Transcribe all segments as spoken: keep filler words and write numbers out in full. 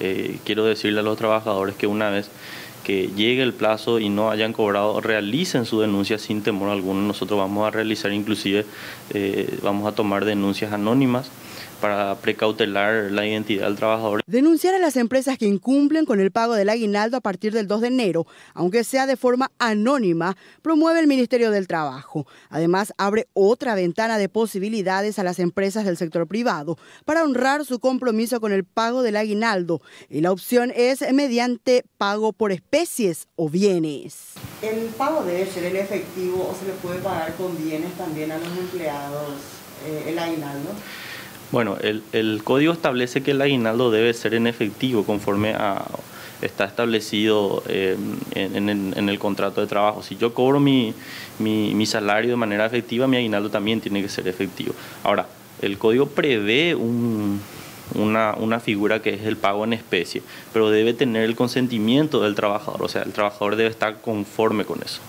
Eh, quiero decirle a los trabajadores que una vez que llegue el plazo y no hayan cobrado, realicen su denuncia sin temor alguno. Nosotros vamos a realizar, inclusive eh, vamos a tomar denuncias anónimas para precautelar la identidad del trabajador. Denunciar a las empresas que incumplen con el pago del aguinaldo a partir del dos de enero, aunque sea de forma anónima, promueve el Ministerio del Trabajo. Además, abre otra ventana de posibilidades a las empresas del sector privado para honrar su compromiso con el pago del aguinaldo. Y la opción es mediante pago por especies o bienes. ¿El pago debe ser en efectivo o se le puede pagar con bienes también a los empleados eh, el aguinaldo? Bueno, el, el código establece que el aguinaldo debe ser en efectivo conforme a, está establecido eh, en, en, en el contrato de trabajo. Si yo cobro mi, mi, mi salario de manera efectiva, mi aguinaldo también tiene que ser efectivo. Ahora, el código prevé un, una, una figura que es el pago en especie, pero debe tener el consentimiento del trabajador, o sea, el trabajador debe estar conforme con eso.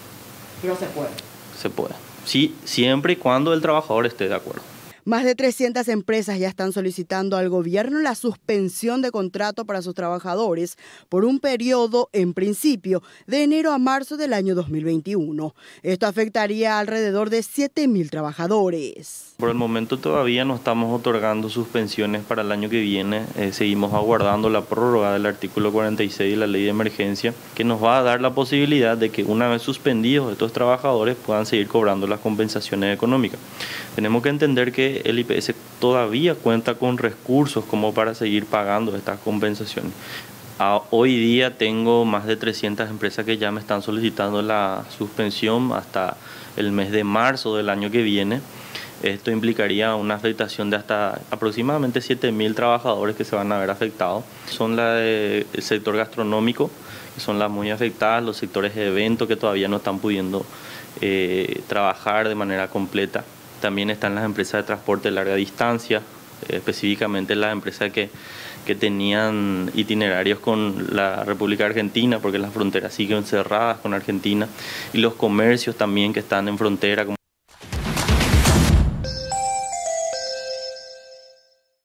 ¿Pero se puede? Se puede, sí, siempre y cuando el trabajador esté de acuerdo. Más de trescientas empresas ya están solicitando al gobierno la suspensión de contrato para sus trabajadores por un periodo, en principio, de enero a marzo del año dos mil veintiuno. Esto afectaría a alrededor de siete mil trabajadores. Por el momento todavía no estamos otorgando suspensiones para el año que viene. Eh, seguimos aguardando la prórroga del artículo cuarenta y seis de la ley de emergencia, que nos va a dar la posibilidad de que una vez suspendidos estos trabajadores puedan seguir cobrando las compensaciones económicas. Tenemos que entender que el I P S todavía cuenta con recursos como para seguir pagando estas compensaciones. A hoy día tengo más de trescientas empresas que ya me están solicitando la suspensión hasta el mes de marzo del año que viene. Esto implicaría una afectación de hasta aproximadamente siete mil trabajadores que se van a ver afectados. Son la del sector gastronómico, que son las muy afectadas, los sectores de eventos que todavía no están pudiendo eh, trabajar de manera completa. También están las empresas de transporte de larga distancia, específicamente las empresas que, que tenían itinerarios con la República Argentina, porque las fronteras siguen cerradas con Argentina, y los comercios también que están en frontera.